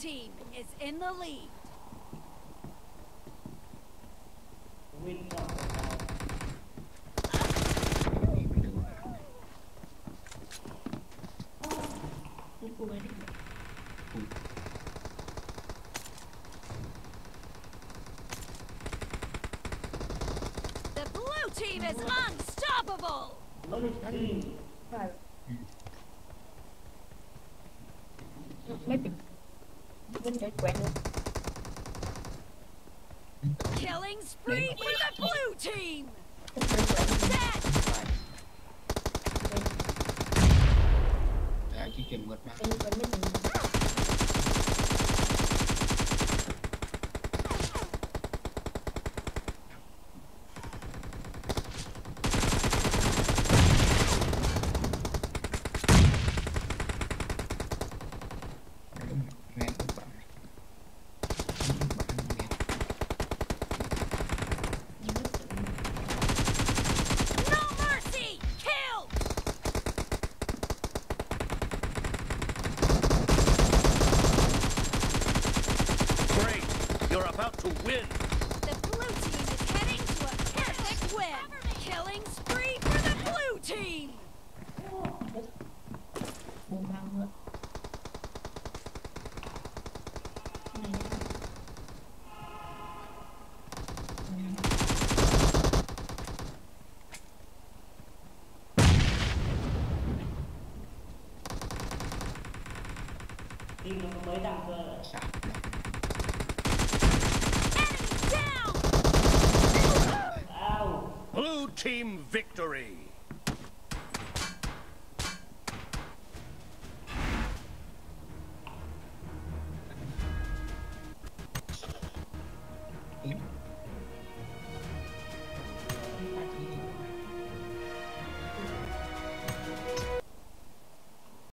Team is in the lead. The blue team is unstoppable. Killing spree for the blue team! Enemy down! Blue team victory!